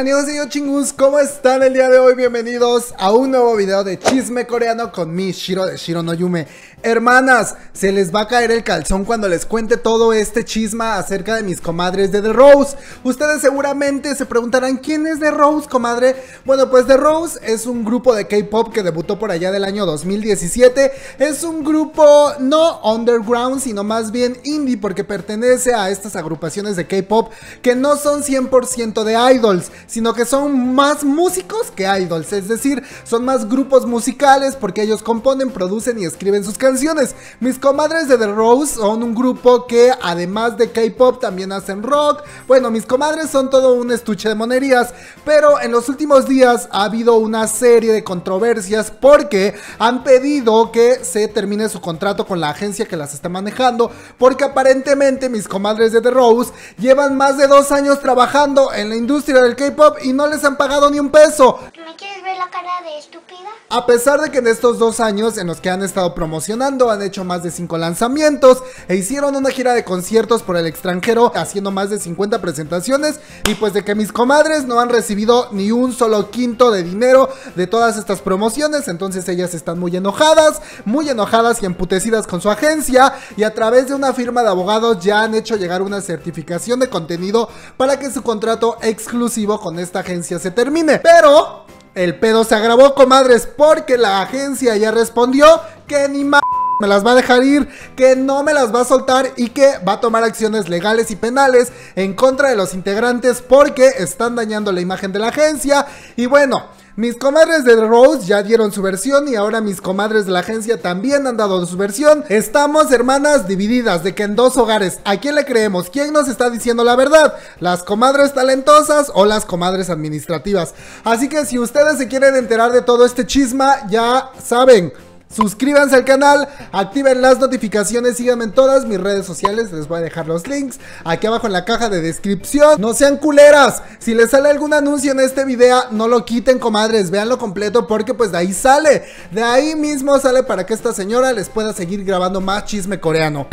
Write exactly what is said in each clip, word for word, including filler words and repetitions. ¡Annyeonghaseyo chingus! ¿Cómo están el día de hoy? Bienvenidos a un nuevo video de chisme coreano con mi Shiro de Shiro no Yume. Hermanas, se les va a caer el calzón cuando les cuente todo este chisma acerca de mis comadres de The Rose. Ustedes seguramente se preguntarán, ¿quién es The Rose, comadre? Bueno, pues The Rose es un grupo de K-pop que debutó por allá del año dos mil diecisiete. Es un grupo no underground, sino más bien indie, porque pertenece a estas agrupaciones de K-pop que no son cien por ciento de idols, sino que son más músicos que idols, es decir, son más grupos musicales porque ellos componen, producen y escriben sus canciones. Mis comadres de The Rose son un grupo que además de K-pop también hacen rock. Bueno, mis comadres son todo un estuche de monerías, pero en los últimos días ha habido una serie de controversias porque han pedido que se termine su contrato con la agencia que las está manejando, porque aparentemente mis comadres de The Rose llevan más de dos años trabajando en la industria del K-pop y no les han pagado ni un peso. ¿Me quieres ver la cara de estúpida? A pesar de que en estos dos años en los que han estado promocionando han hecho más de cinco lanzamientos e hicieron una gira de conciertos por el extranjero haciendo más de cincuenta presentaciones, y pues de que mis comadres no han recibido ni un solo quinto de dinero de todas estas promociones, entonces ellas están muy enojadas, muy enojadas y emputecidas con su agencia, y a través de una firma de abogados ya han hecho llegar una certificación de contenido para que su contrato exclusivo con esta agencia se termine. Pero el pedo se agravó, comadres, porque la agencia ya respondió que ni más me las va a dejar ir, que no me las va a soltar y que va a tomar acciones legales y penales en contra de los integrantes porque están dañando la imagen de la agencia. Y bueno, mis comadres de The Rose ya dieron su versión y ahora mis comadres de la agencia también han dado su versión. Estamos, hermanas, divididas de que en dos hogares. ¿A quién le creemos? ¿Quién nos está diciendo la verdad? ¿Las comadres talentosas o las comadres administrativas? Así que si ustedes se quieren enterar de todo este chisma, ya saben, suscríbanse al canal, activen las notificaciones, síganme en todas mis redes sociales, les voy a dejar los links aquí abajo en la caja de descripción. No sean culeras, si les sale algún anuncio en este video, no lo quiten, comadres, véanlo completo porque pues de ahí sale, de ahí mismo sale para que esta señora les pueda seguir grabando más chisme coreano.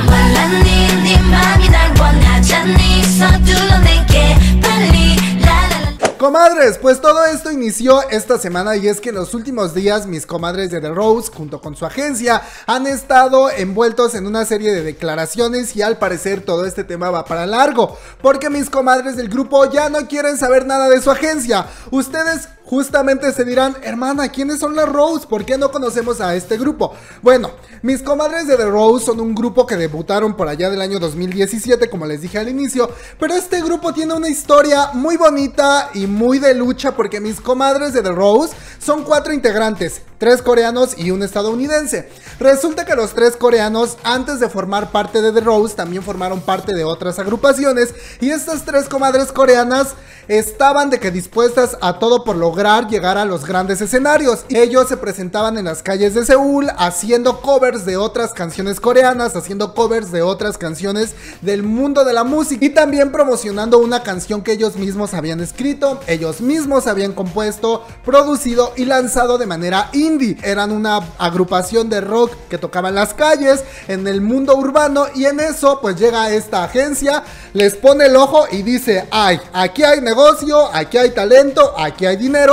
Comadres, pues todo esto inició esta semana, y es que en los últimos días mis comadres de The Rose junto con su agencia han estado envueltos en una serie de declaraciones y al parecer todo este tema va para largo porque mis comadres del grupo ya no quieren saber nada de su agencia. Ustedes justamente se dirán, hermana, ¿quiénes son las Rose? ¿Por qué no conocemos a este grupo? Bueno, mis comadres de The Rose son un grupo que debutaron por allá del año dos mil diecisiete, como les dije al inicio, pero este grupo tiene una historia muy bonita y muy de lucha porque mis comadres de The Rose son cuatro integrantes, tres coreanos y un estadounidense. Resulta que los tres coreanos, antes de formar parte de The Rose, también formaron parte de otras agrupaciones, y estas tres comadres coreanas estaban de que dispuestas a todo por lograr llegar a los grandes escenarios. Ellos se presentaban en las calles de Seúl haciendo covers de otras canciones coreanas, haciendo covers de otras canciones del mundo de la música, y también promocionando una canción que ellos mismos habían escrito, ellos mismos habían compuesto, producido y lanzado de manera indie. Eran una agrupación de rock que tocaba en las calles, en el mundo urbano, y en eso pues llega esta agencia, les pone el ojo y dice, ay, aquí hay negocio, aquí hay talento, aquí hay dinero.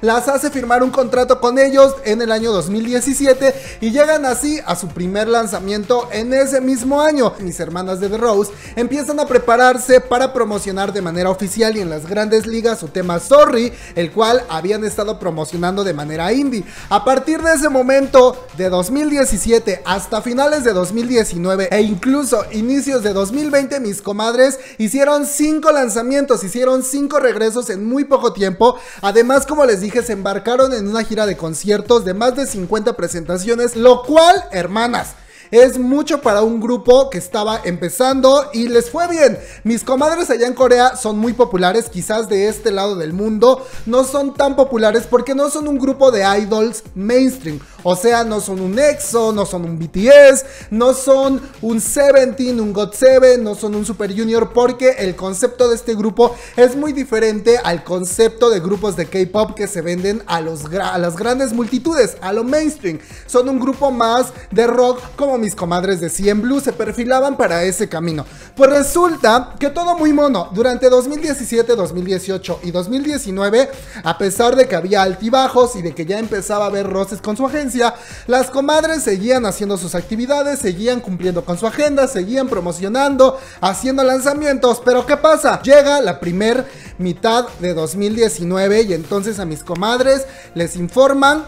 Las hace firmar un contrato con ellos en el año dos mil diecisiete y llegan así a su primer lanzamiento en ese mismo año. Mis hermanas de The Rose empiezan a prepararse para promocionar de manera oficial y en las grandes ligas su tema Sorry, el cual habían estado promocionando de manera indie. A partir de ese momento, de dos mil diecisiete hasta finales de dos mil diecinueve e incluso inicios de dos mil veinte, mis comadres hicieron cinco lanzamientos, hicieron cinco regresos en muy poco tiempo. Además, como les dije, que se embarcaron en una gira de conciertos de más de cincuenta presentaciones, lo cual, hermanas, es mucho para un grupo que estaba empezando y les fue bien. Mis comadres allá en Corea son muy populares, quizás de este lado del mundo no son tan populares porque no son un grupo de idols mainstream. O sea, no son un EXO, no son un B T S, no son un Seventeen, un got siete, no son un Super Junior, porque el concepto de este grupo es muy diferente al concepto de grupos de K-pop que se venden a, los a las grandes multitudes, a lo mainstream. Son un grupo más de rock, como mis comadres de C N Blue se perfilaban para ese camino. Pues resulta que todo muy mono. Durante dos mil diecisiete, dos mil dieciocho y dos mil diecinueve, a pesar de que había altibajos y de que ya empezaba a haber roces con su agencia, las comadres seguían haciendo sus actividades, seguían cumpliendo con su agenda, seguían promocionando, haciendo lanzamientos. Pero ¿qué pasa? Llega la primer mitad de dos mil diecinueve y entonces a mis comadres les informan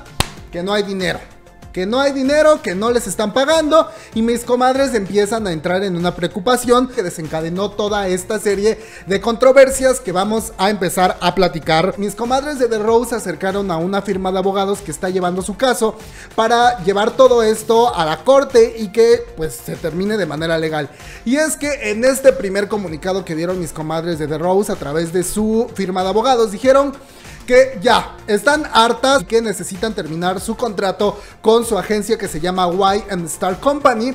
que no hay dinero. Que no hay dinero, que no les están pagando. Y mis comadres empiezan a entrar en una preocupación que desencadenó toda esta serie de controversias que vamos a empezar a platicar. Mis comadres de The Row se acercaron a una firma de abogados que está llevando su caso para llevar todo esto a la corte y que pues se termine de manera legal. Y es que en este primer comunicado que dieron mis comadres de The Row a través de su firma de abogados dijeron que ya están hartas y que necesitan terminar su contrato con su agencia que se llama Y and Star Company.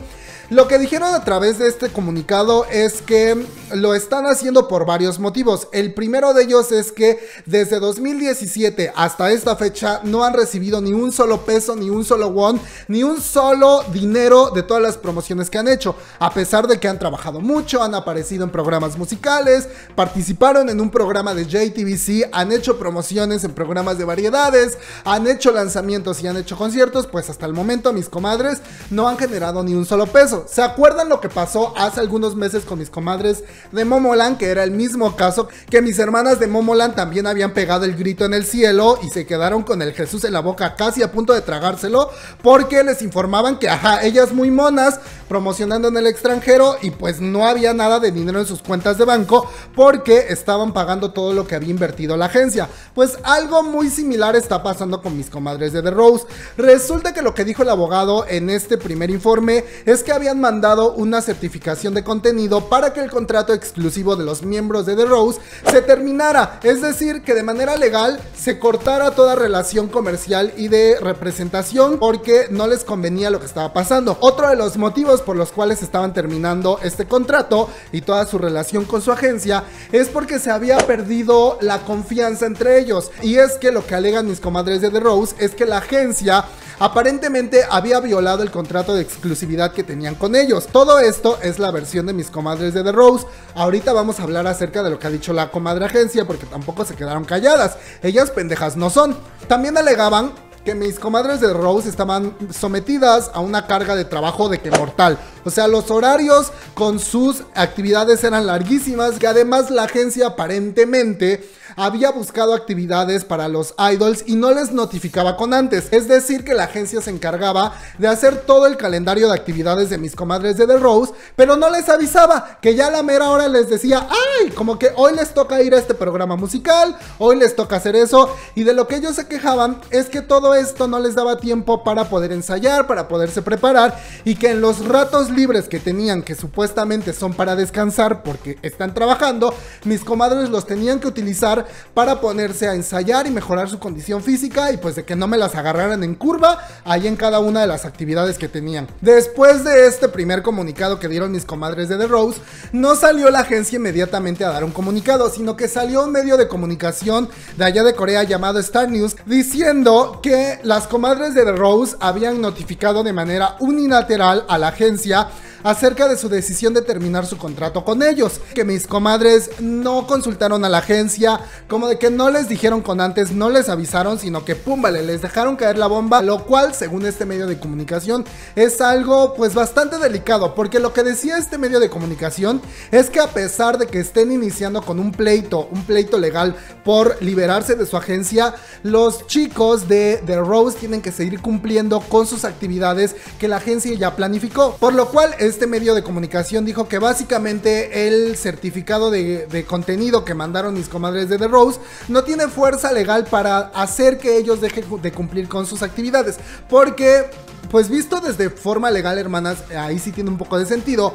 Lo que dijeron a través de este comunicado es que lo están haciendo por varios motivos. El primero de ellos es que desde dos mil diecisiete hasta esta fecha no han recibido ni un solo peso, ni un solo won, ni un solo dinero de todas las promociones que han hecho, a pesar de que han trabajado mucho, han aparecido en programas musicales, participaron en un programa de J T B C, han hecho promociones en programas de variedades, han hecho lanzamientos y han hecho conciertos. Pues hasta el momento mis comadres no han generado ni un solo peso. ¿Se acuerdan lo que pasó hace algunos meses con mis comadres de Momoland? Que era el mismo caso, que mis hermanas de Momoland también habían pegado el grito en el cielo y se quedaron con el Jesús en la boca, casi a punto de tragárselo, porque les informaban que ajá, ellas muy monas promocionando en el extranjero y pues no había nada de dinero en sus cuentas de banco porque estaban pagando todo lo que había invertido la agencia. Pues algo muy similar está pasando con mis comadres de The Rose. Resulta que lo que dijo el abogado en este primer informe es que habían mandado una certificación de contenido para que el contrato exclusivo de los miembros de The Rose se terminara, es decir, que de manera legal se cortara toda relación comercial y de representación porque no les convenía lo que estaba pasando. Otro de los motivos por los cuales estaban terminando este contrato y toda su relación con su agencia es porque se había perdido la confianza entre ellos. Y es que lo que alegan mis comadres de The Rose es que la agencia aparentemente había violado el contrato de exclusividad que tenían con ellos. Todo esto es la versión de mis comadres de The Rose. Ahorita vamos a hablar acerca de lo que ha dicho la comadre agencia, porque tampoco se quedaron calladas. Ellas pendejas no son. También alegaban que mis comadres de Rose estaban sometidas a una carga de trabajo de que mortal. O sea, los horarios con sus actividades eran larguísimas, que además la agencia aparentemente había buscado actividades para los idols y no les notificaba con antes. Es decir, que la agencia se encargaba de hacer todo el calendario de actividades de mis comadres de The Rose, pero no les avisaba, que ya a la mera hora les decía, ay, como que hoy les toca ir a este programa musical, hoy les toca hacer eso. Y de lo que ellos se quejaban es que todo esto no les daba tiempo para poder ensayar, para poderse preparar, y que en los ratos libres que tenían, que supuestamente son para descansar porque están trabajando, mis comadres los tenían que utilizar para ponerse a ensayar y mejorar su condición física, y pues de que no me las agarraran en curva ahí en cada una de las actividades que tenían. Después de este primer comunicado que dieron mis comadres de The Rose, no salió la agencia inmediatamente a dar un comunicado, sino que salió un medio de comunicación de allá de Corea llamado Star News diciendo que las comadres de The Rose habían notificado de manera unilateral a la agencia acerca de su decisión de terminar su contrato con ellos, que mis comadres no consultaron a la agencia, como de que no les dijeron con antes, no les avisaron, sino que pum, vale, les dejaron caer la bomba, lo cual, según este medio de comunicación, es algo pues bastante delicado, porque lo que decía este medio de comunicación es que a pesar de que estén iniciando con un pleito, un pleito legal por liberarse de su agencia, los chicos de The Rose tienen que seguir cumpliendo con sus actividades que la agencia ya planificó, por lo cual es este medio de comunicación dijo que básicamente el certificado de, de contenido que mandaron mis comadres de The Rose no tiene fuerza legal para hacer que ellos dejen de cumplir con sus actividades, porque pues visto desde forma legal, hermanas, ahí sí tiene un poco de sentido.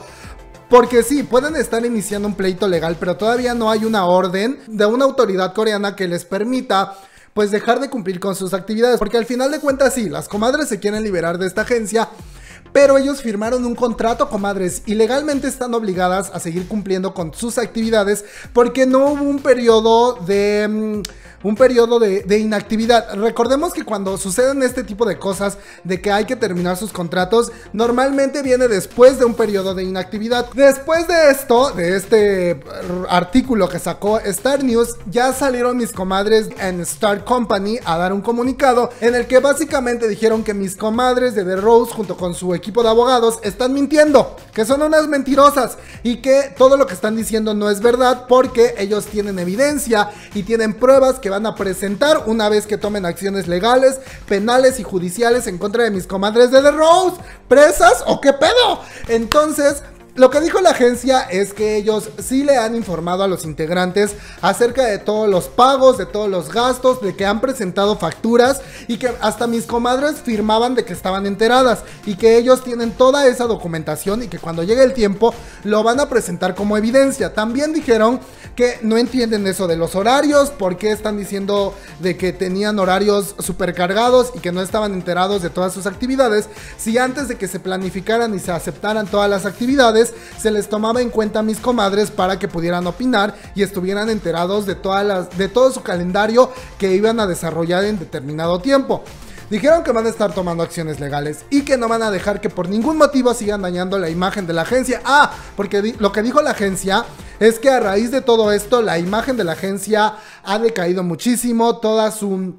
Porque sí, pueden estar iniciando un pleito legal, pero todavía no hay una orden de una autoridad coreana que les permita pues dejar de cumplir con sus actividades, porque al final de cuentas sí, las comadres se quieren liberar de esta agencia, Pero ellos firmaron un contrato, comadres, y legalmente están obligadas a seguir cumpliendo con sus actividades porque no hubo un periodo de... Un periodo de, de inactividad. Recordemos que cuando suceden este tipo de cosas, de que hay que terminar sus contratos, normalmente viene después de un periodo de inactividad. Después de esto, de este artículo que sacó Star News, ya salieron mis comadres en Star Company a dar un comunicado en el que básicamente dijeron que mis comadres de The Rose junto con su equipo de abogados están mintiendo, que son unas mentirosas y que todo lo que están diciendo no es verdad, porque ellos tienen evidencia y tienen pruebas que van a presentar una vez que tomen acciones legales, penales y judiciales en contra de mis comadres de The Rose. ¿Presas o qué pedo? Entonces, lo que dijo la agencia es que ellos sí le han informado a los integrantes acerca de todos los pagos, de todos los gastos, de que han presentado facturas y que hasta mis comadres firmaban de que estaban enteradas y que ellos tienen toda esa documentación y que cuando llegue el tiempo lo van a presentar como evidencia. También dijeron que no entienden eso de los horarios, por qué están diciendo de que tenían horarios supercargados y que no estaban enterados de todas sus actividades, si antes de que se planificaran y se aceptaran todas las actividades se les tomaba en cuenta a mis comadres para que pudieran opinar y estuvieran enterados de todas las, de todo su calendario que iban a desarrollar en determinado tiempo. Dijeron que van a estar tomando acciones legales y que no van a dejar que por ningún motivo sigan dañando la imagen de la agencia. Ah, porque lo que dijo la agencia es que a raíz de todo esto la imagen de la agencia ha decaído muchísimo, toda su...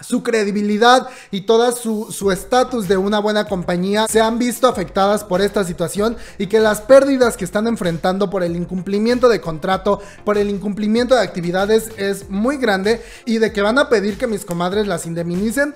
su credibilidad y toda su estatus de una buena compañía se han visto afectadas por esta situación y que las pérdidas que están enfrentando por el incumplimiento de contrato, por el incumplimiento de actividades es muy grande y de que van a pedir que mis comadres las indemnicen.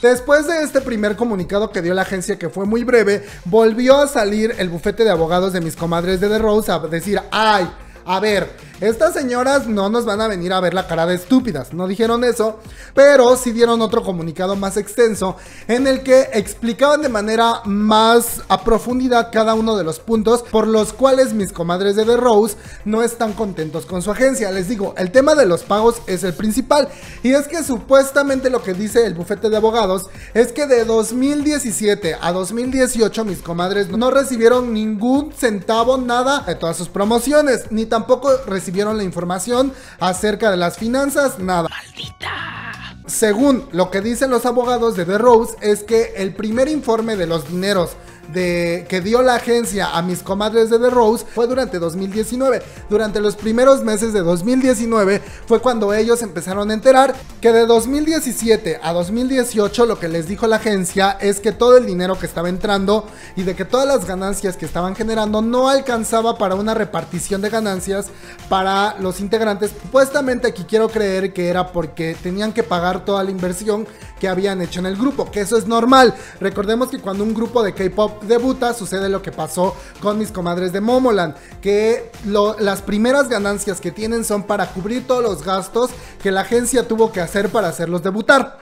Después de este primer comunicado que dio la agencia, que fue muy breve, volvió a salir el bufete de abogados de mis comadres de The Rose a decir: ¡ay! A ver, estas señoras no nos van a venir a ver la cara de estúpidas, no dijeron eso, pero sí dieron otro comunicado más extenso en el que explicaban de manera más a profundidad cada uno de los puntos por los cuales mis comadres de The Rose no están contentos con su agencia. Les digo, el tema de los pagos es el principal y es que supuestamente lo que dice el bufete de abogados es que de dos mil diecisiete a dos mil dieciocho mis comadres no recibieron ningún centavo, nada de todas sus promociones, ni tampoco Tampoco recibieron la información acerca de las finanzas, nada. ¡Maldita! Según lo que dicen los abogados de The Rose, es que el primer informe de los dineros de, que dio la agencia a mis comadres de The Rose fue durante dos mil diecinueve. Durante los primeros meses de dos mil diecinueve fue cuando ellos empezaron a enterar que de dos mil diecisiete a dos mil dieciocho lo que les dijo la agencia es que todo el dinero que estaba entrando y de que todas las ganancias que estaban generando no alcanzaba para una repartición de ganancias para los integrantes. Supuestamente aquí quiero creer que era porque tenían que pagar toda la inversión que habían hecho en el grupo, que eso es normal. Recordemos que cuando un grupo de K-pop debuta, sucede lo que pasó con mis comadres de Momoland, que lo, las primeras ganancias que tienen son para cubrir todos los gastos que la agencia tuvo que hacer para hacerlos debutar.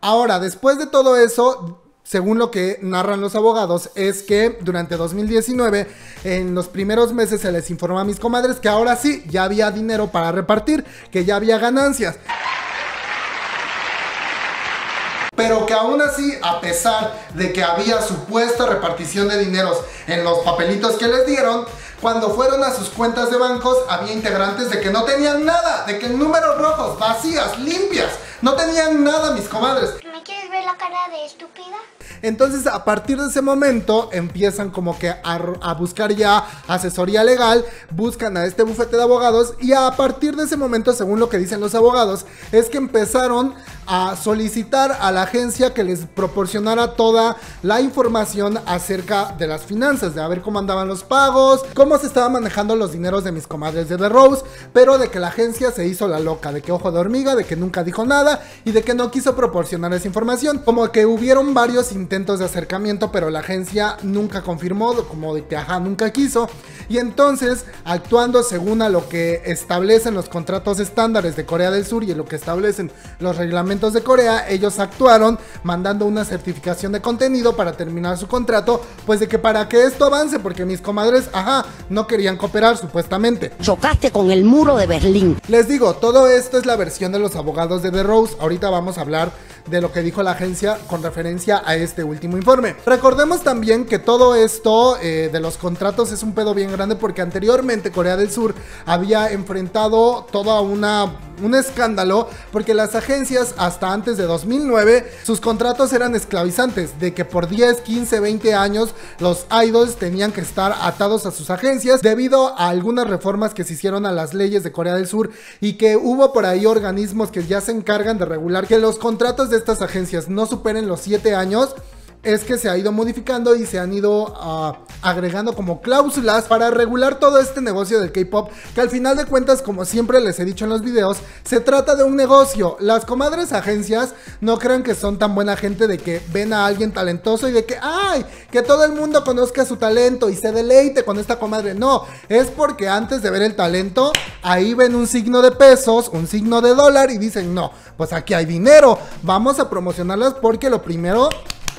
Ahora, después de todo eso, según lo que narran los abogados, es que durante dos mil diecinueve, en los primeros meses se les informó a mis comadres que ahora sí, ya había dinero para repartir, que ya había ganancias. Pero que aún así, a pesar de que había supuesta repartición de dineros en los papelitos que les dieron, cuando fueron a sus cuentas de bancos había integrantes de que no tenían nada, de que en números rojos, vacías, limpias, no tenían nada mis comadres. ¿Me quieres ver la cara de estúpida? Entonces, a partir de ese momento empiezan como que a, a buscar ya asesoría legal, buscan a este bufete de abogados y a partir de ese momento, según lo que dicen los abogados, es que empezaron a solicitar a la agencia que les proporcionara toda la información acerca de las finanzas, de a ver cómo andaban los pagos, cómo se estaban manejando los dineros de mis comadres de The Rose, pero de que la agencia se hizo la loca, de que ojo de hormiga, de que nunca dijo nada y de que no quiso proporcionar esa información, como que hubieron varios intentos de acercamiento, pero la agencia nunca confirmó, como de que ajá, nunca quiso. Y entonces, actuando según a lo que establecen los contratos estándares de Corea del Sur y lo que establecen los reglamentos de Corea, ellos actuaron mandando una certificación de contenido para terminar su contrato, pues de que para que esto avance, porque mis comadres, ajá, no querían cooperar supuestamente. Chocaste con el muro de Berlín. Les digo, todo esto es la versión de los abogados de The Rose. Ahorita vamos a hablar de lo que dijo la agencia con referencia a este último informe. Recordemos también que todo esto eh, de los contratos es un pedo bien grande, porque anteriormente Corea del Sur había enfrentado toda una un escándalo, porque las agencias hasta antes de dos mil nueve sus contratos eran esclavizantes, de que por diez, quince, veinte años los idols tenían que estar atados a sus agencias debido a algunas reformas que se hicieron a las leyes de Corea del Sur, y que hubo por ahí organismos que ya se encargan de regular que los contratos de estas agencias no superen los siete años. Es que se ha ido modificando y se han ido uh, agregando como cláusulas para regular todo este negocio del K-pop, que al final de cuentas, como siempre les he dicho en los videos, se trata de un negocio. Las comadres agencias no crean que son tan buena gente de que ven a alguien talentoso y de que ¡ay! Que todo el mundo conozca su talento y se deleite con esta comadre. No, es porque antes de ver el talento, ahí ven un signo de pesos, un signo de dólar y dicen no, pues aquí hay dinero, vamos a promocionarlas, porque lo primero...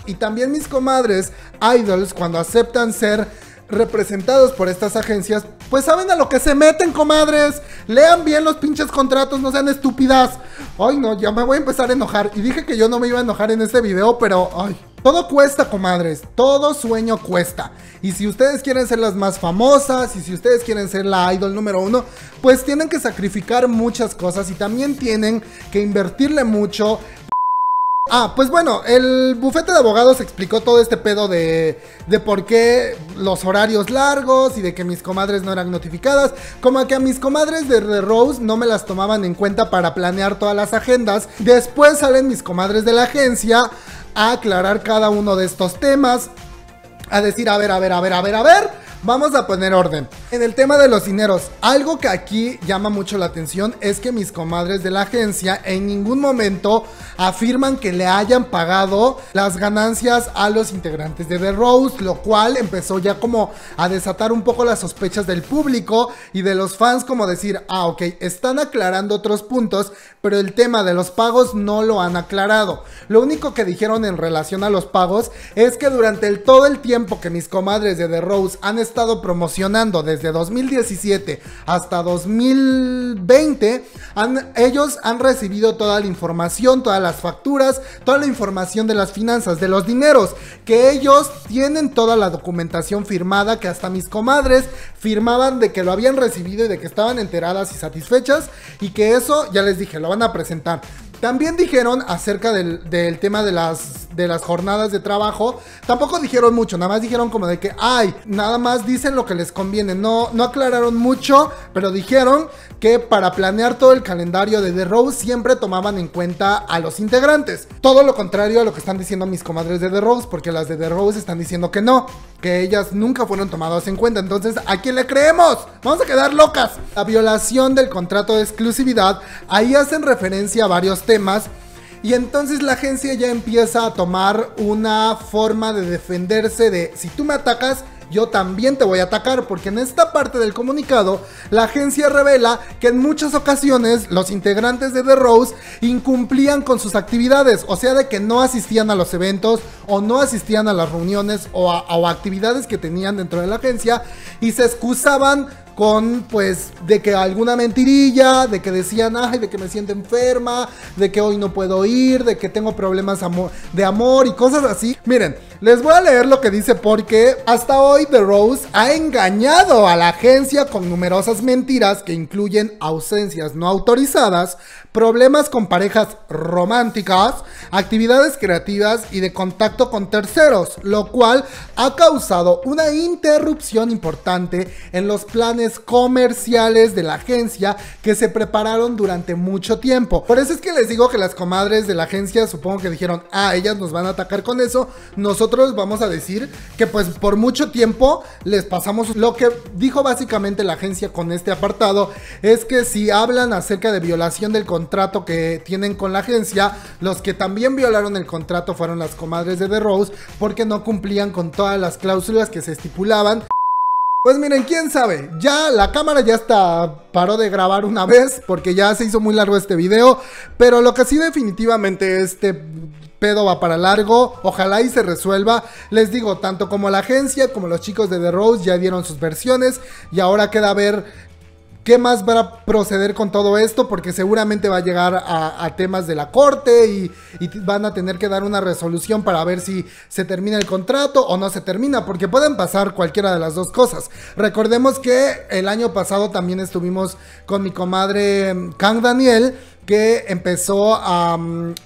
Y también mis comadres idols, cuando aceptan ser representados por estas agencias, pues saben a lo que se meten, comadres. Lean bien los pinches contratos, no sean estúpidas. Ay no, ya me voy a empezar a enojar. Y dije que yo no me iba a enojar en este video, pero ay, todo cuesta, comadres, todo sueño cuesta. Y si ustedes quieren ser las más famosas, y si ustedes quieren ser la idol número uno, pues tienen que sacrificar muchas cosas y también tienen que invertirle mucho. Ah, pues bueno, el bufete de abogados explicó todo este pedo de, de por qué los horarios largos y de que mis comadres no eran notificadas, como que a mis comadres de The Rose no me las tomaban en cuenta para planear todas las agendas. Después salen mis comadres de la agencia a aclarar cada uno de estos temas, a decir, a ver, a ver, a ver, a ver, a ver. Vamos a poner orden. En el tema de los dineros, algo que aquí llama mucho la atención es que mis comadres de la agencia en ningún momento afirman que le hayan pagado las ganancias a los integrantes de The Rose, lo cual empezó ya como a desatar un poco las sospechas del público y de los fans, como decir, ah, ok, están aclarando otros puntos, pero el tema de los pagos no lo han aclarado. Lo único que dijeron en relación a los pagos es que durante el, todo el tiempo que mis comadres de The Rose han estado estado promocionando, desde dos mil diecisiete hasta dos mil veinte, han, ellos han recibido toda la información, todas las facturas, toda la información de las finanzas, de los dineros, que ellos tienen toda la documentación firmada, que hasta mis comadres firmaban de que lo habían recibido y de que estaban enteradas y satisfechas, y que eso, ya les dije, lo van a presentar. También dijeron acerca del, del tema de las, de las jornadas de trabajo. Tampoco dijeron mucho, nada más dijeron como de que, ay, nada más dicen lo que les conviene. No, no aclararon mucho, pero dijeron que para planear todo el calendario de The Rose siempre tomaban en cuenta a los integrantes. Todo lo contrario a lo que están diciendo mis comadres de The Rose, porque las de The Rose están diciendo que no, que ellas nunca fueron tomadas en cuenta. Entonces, ¿a quién le creemos? Vamos a quedar locas. La violación del contrato de exclusividad, ahí hacen referencia a varios temas. Temas, y entonces la agencia ya empieza a tomar una forma de defenderse de si tú me atacas, yo también te voy a atacar, porque en esta parte del comunicado la agencia revela que en muchas ocasiones los integrantes de The Rose incumplían con sus actividades, o sea de que no asistían a los eventos o no asistían a las reuniones o a, o a actividades que tenían dentro de la agencia, y se excusaban con pues de que alguna mentirilla, de que decían, ay, de que me siento enferma, de que hoy no puedo ir, de que tengo problemas amor, de amor y cosas así. Miren, les voy a leer lo que dice, porque hasta hoy The Rose ha engañado a la agencia con numerosas mentiras que incluyen ausencias no autorizadas, problemas con parejas románticas, actividades creativas y de contacto con terceros, lo cual ha causado una interrupción importante en los planes comerciales de la agencia que se prepararon durante mucho tiempo. Por eso es que les digo que las comadres de la agencia supongo que dijeron, ah, ellas nos van a atacar con eso, nosotros vamos a decir que pues por mucho tiempo les pasamos. Lo que dijo básicamente la agencia con este apartado es que si hablan acerca de violación del contrato que tienen con la agencia, los que también violaron el contrato fueron las comadres de The Rose, porque no cumplían con todas las cláusulas que se estipulaban. Pues miren, quién sabe, ya la cámara ya está, paró de grabar una vez porque ya se hizo muy largo este video, pero lo que sí definitivamente este pedo va para largo, ojalá y se resuelva. Les digo, tanto como la agencia como los chicos de The Rose ya dieron sus versiones y ahora queda ver ¿Qué más va a proceder con todo esto? Porque seguramente va a llegar a, a temas de la corte y, y van a tener que dar una resolución para ver si se termina el contrato o no se termina, porque pueden pasar cualquiera de las dos cosas. Recordemos que el año pasado también estuvimos con mi comadre Kang Daniel, que empezó a,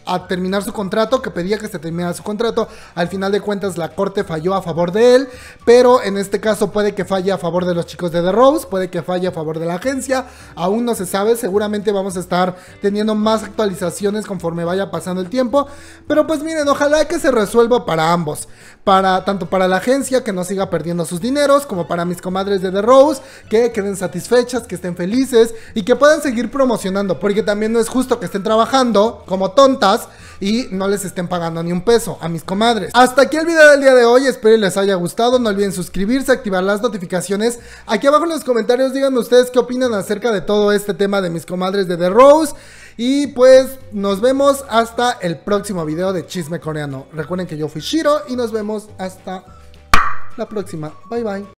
a terminar su contrato, que pedía que se terminara su contrato. Al final de cuentas la corte falló a favor de él, pero en este caso puede que falle a favor de los chicos de The Rose, puede que falle a favor de la agencia, aún no se sabe. Seguramente vamos a estar teniendo más actualizaciones conforme vaya pasando el tiempo, pero pues miren, ojalá que se resuelva para ambos, para tanto para la agencia, que no siga perdiendo sus dineros, como para mis comadres de The Rose, que queden satisfechas, que estén felices y que puedan seguir promocionando, porque también no es justo que estén trabajando como tontas y no les estén pagando ni un peso a mis comadres. Hasta aquí el video del día de hoy, espero les haya gustado, no olviden suscribirse, activar las notificaciones. Aquí abajo en los comentarios díganme ustedes qué opinan acerca de todo este tema de mis comadres de The Rose, y pues nos vemos hasta el próximo video de Chisme Coreano. Recuerden que yo fui Shiro y nos vemos hasta la próxima, bye bye.